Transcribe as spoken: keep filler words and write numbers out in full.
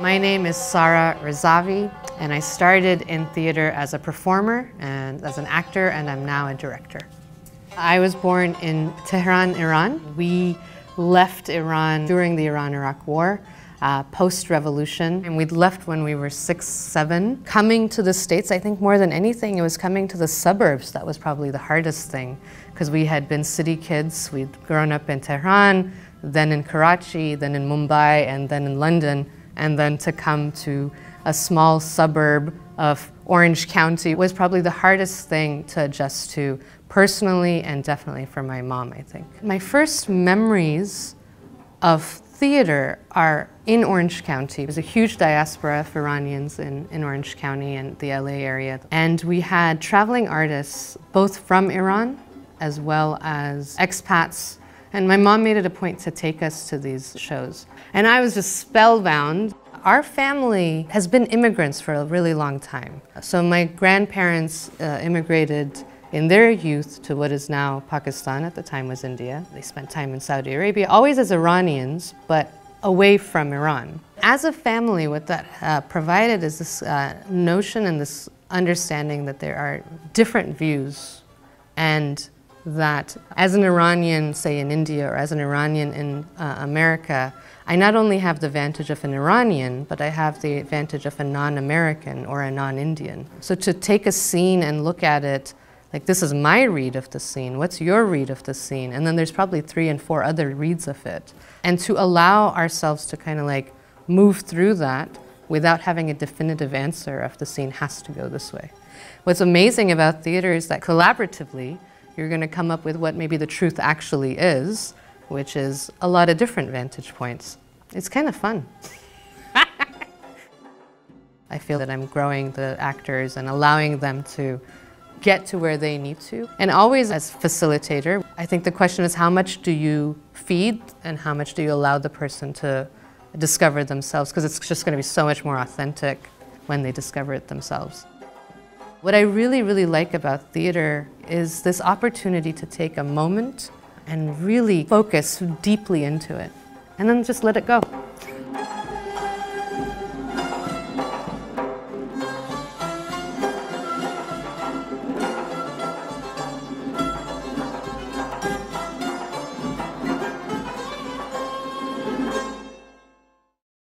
My name is Sara Razavi, and I started in theater as a performer and as an actor, and I'm now a director. I was born in Tehran, Iran. We left Iran during the Iran-Iraq War, uh, post-revolution, and we'd left when we were six, seven. Coming to the States, I think more than anything, it was coming to the suburbs that was probably the hardest thing, because we had been city kids. We'd grown up in Tehran, then in Karachi, then in Mumbai, and then in London, and then to come to a small suburb of Orange County was probably the hardest thing to adjust to personally and definitely for my mom, I think. My first memories of theater are in Orange County. There's a huge diaspora of Iranians in, in Orange County and the L A area. And we had traveling artists both from Iran as well as expats. And my mom made it a point to take us to these shows. And I was just spellbound. Our family has been immigrants for a really long time. So my grandparents uh, immigrated in their youth to what is now Pakistan, at the time was India. They spent time in Saudi Arabia, always as Iranians, but away from Iran. As a family, what that uh, provided is this uh, notion and this understanding that there are different views, and that as an Iranian, say in India, or as an Iranian in uh, America, I not only have the advantage of an Iranian, but I have the advantage of a non-American or a non-Indian. So to take a scene and look at it, like, this is my read of the scene, what's your read of the scene? And then there's probably three and four other reads of it. And to allow ourselves to kind of like move through that without having a definitive answer of the scene has to go this way. What's amazing about theater is that collaboratively, you're going to come up with what maybe the truth actually is, which is a lot of different vantage points. It's kind of fun. I feel that I'm growing the actors and allowing them to get to where they need to. And always as facilitator, I think the question is, how much do you feed and how much do you allow the person to discover themselves? Because it's just going to be so much more authentic when they discover it themselves. What I really, really like about theater is this opportunity to take a moment and really focus deeply into it, and then just let it go.